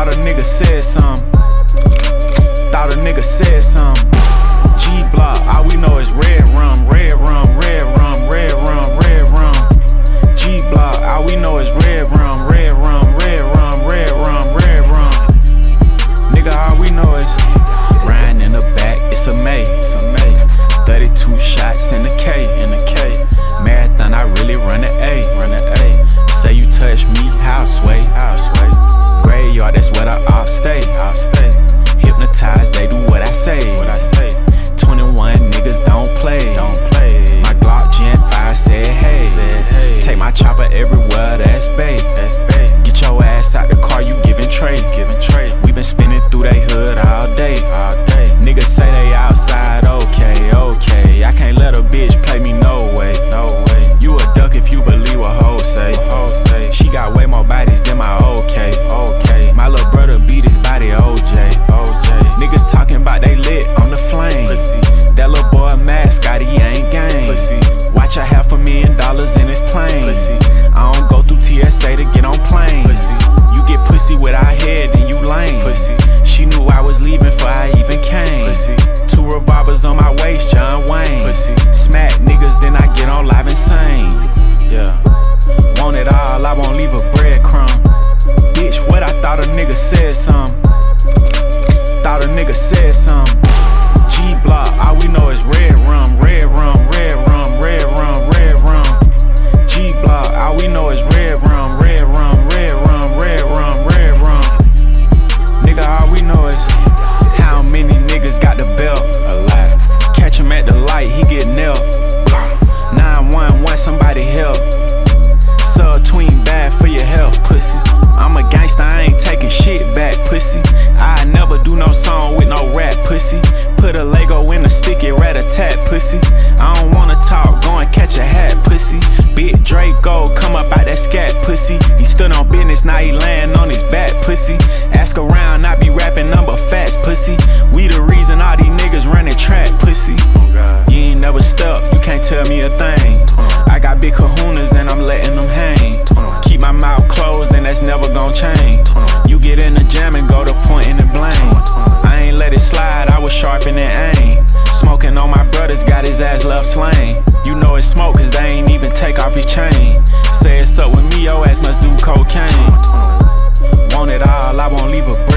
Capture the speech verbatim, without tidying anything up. Thought a nigga said something. Thought a nigga said something. G-Block, all we know is red rum, red rum, red rum, red rum, red rum. G-Block, all we know is red rum, red rum, red rum, red rum, red rum. Nigga, all we know is riding in the back, it's a May, it's a May. thirty-two shots in the K, in the K. Marathon, I really run an A, run an A. Say you touch me, I'll sway, I'll sway. Graveyard, that's where I, I'll stay, I'll stay. Hypnotized, they do what I say, what I say. twenty-one niggas don't play, don't play. My Glock Gen five said hey, said, hey. Take my chopper everywhere, that's bae, that's bae. Get your ass out the car, you giving trade, giving trade. We been spinning through they hood all day, all day. Niggas say they outside, okay, okay. I can't let a bitch play me, no way, no way. You a duck if you believe what hoes say, hoes say. She got way more bodies than my okay, okay. My little brother beat his body, O J, O J. Niggas talking about they lit on the flame. That little boy mascot, he ain't gang. Watch a half a million dollars in his plane. I don't go through T S A to get on planes. You get pussy without head, then you lame. She knew I was leaving before I even came. Two revolvers on my waist, John Wayne. Smack niggas, then I get on live insane. Yeah. Want it all, I won't leave a breadcrumb. Bitch, what I thought a nigga said something. Thought a nigga said something. G-Block, all we know is red rum, red rum, red rum, red rum, red rum. G-Block, all we know is red rum, red rum, red rum, red rum, red rum. Nigga, all we know is how many niggas got the belt? A lot. Catch him at the light, he get knelt. nine one one, somebody help. Sub-tween bad for your health, pussy. I'm a gangster, I ain't taking shit back, pussy. I never do no song with no rap, pussy. Put a Lego in a sticky rat-a-tat, pussy. I don't wanna talk, go and catch a hat, pussy. Big Draco, come up out that scat, pussy. He stood on business, now he laying on his back, pussy. Ask around, I be rapping number facts, pussy. We the reason all these niggas running track, pussy. You ain't never stuck, you can't tell me a thing. I got big kahunas and I'm letting them hang. Keep my mouth closed and that's never gon' change. You get in the jam and go to pointing and blame. I ain't let it slide, I was sharpening aim. Smoking on my brothers, got his ass left slain. You know it's smoke cause they ain't even take off his chain. Say it's up with me, your ass must do cocaine. Want it all, I won't leave a